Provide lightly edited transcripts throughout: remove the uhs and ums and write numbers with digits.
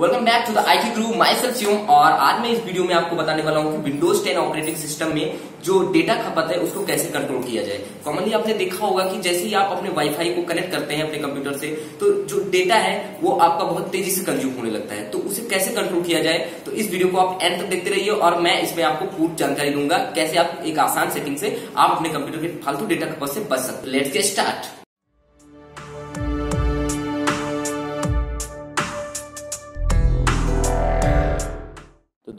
Welcome back to the IT Guru, myself Shivam. और आज मैं इस वीडियो में आपको बताने वाला हूँ कि विंडोज 10 ऑपरेटिंग सिस्टम में जो डेटा खपत है उसको कैसे कंट्रोल किया जाए। कॉमनली आपने देखा होगा कि जैसे ही आप अपने वाईफाई को कनेक्ट करते हैं अपने कंप्यूटर से, तो जो डेटा है वो आपका बहुत तेजी से कंज्यूम होने लगता है, तो उसे कैसे कंट्रोल किया जाए। तो इस वीडियो को आप एंड तक देखते रहिए और मैं इसमें आपको पूरी जानकारी दूंगा कैसे आप एक आसान सेटिंग से आप अपने कंप्यूटर के फालतू डेटा खपत से बच सकते। Let's get start.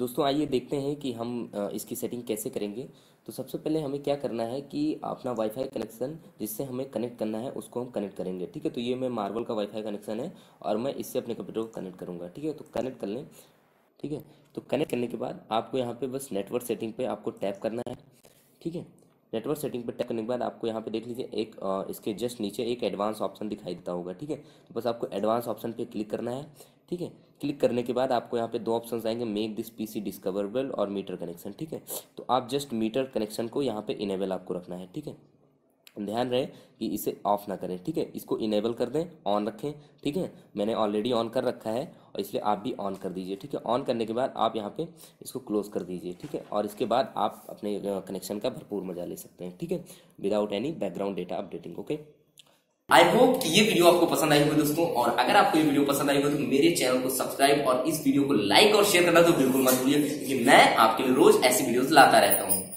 दोस्तों आइए देखते हैं कि हम इसकी सेटिंग कैसे करेंगे। तो सबसे पहले हमें क्या करना है कि अपना वाईफाई कनेक्शन जिससे हमें कनेक्ट करना है उसको हम कनेक्ट करेंगे, ठीक है। तो ये मैं मार्वल का वाईफाई कनेक्शन है और मैं इससे अपने कंप्यूटर को कनेक्ट करूँगा, ठीक है। तो कनेक्ट कर लें, ठीक है। तो कनेक्ट करने के बाद आपको यहाँ पर बस नेटवर्क सेटिंग पर आपको टैप करना है, ठीक है। नेटवर्क सेटिंग पर टैप करने के बाद आपको यहाँ पे देख लीजिए एक इसके जस्ट नीचे एक एडवांस ऑप्शन दिखाई देता होगा, ठीक है। तो बस आपको एडवांस ऑप्शन पे क्लिक करना है, ठीक है। क्लिक करने के बाद आपको यहाँ पे दो ऑप्शंस आएंगे, मेक दिस पीसी डिस्कवरेबल और मीटर कनेक्शन, ठीक है। तो आप जस्ट मीटर कनेक्शन को यहाँ पे इनेबल आपको रखना है, ठीक है। ध्यान रहे कि इसे ऑफ ना करें, ठीक है। इसको इनेबल कर दें, ऑन रखें, ठीक है। मैंने ऑलरेडी ऑन कर रखा है और इसलिए आप भी ऑन कर दीजिए, ठीक है। ऑन करने के बाद आप यहाँ पे इसको क्लोज कर दीजिए, ठीक है। और इसके बाद आप अपने कनेक्शन का भरपूर मजा ले सकते हैं, ठीक है, without any background data updating. Okay, I hope कि ये वीडियो आपको पसंद आई होगी दोस्तों। और अगर आपको ये वीडियो पसंद आई हो तो मेरे चैनल को सब्सक्राइब और इस वीडियो को लाइक और शेयर करना तो बिल्कुल मत भूलिए, क्योंकि मैं आपके लिए रोज ऐसी वीडियोज लाता रहता हूँ।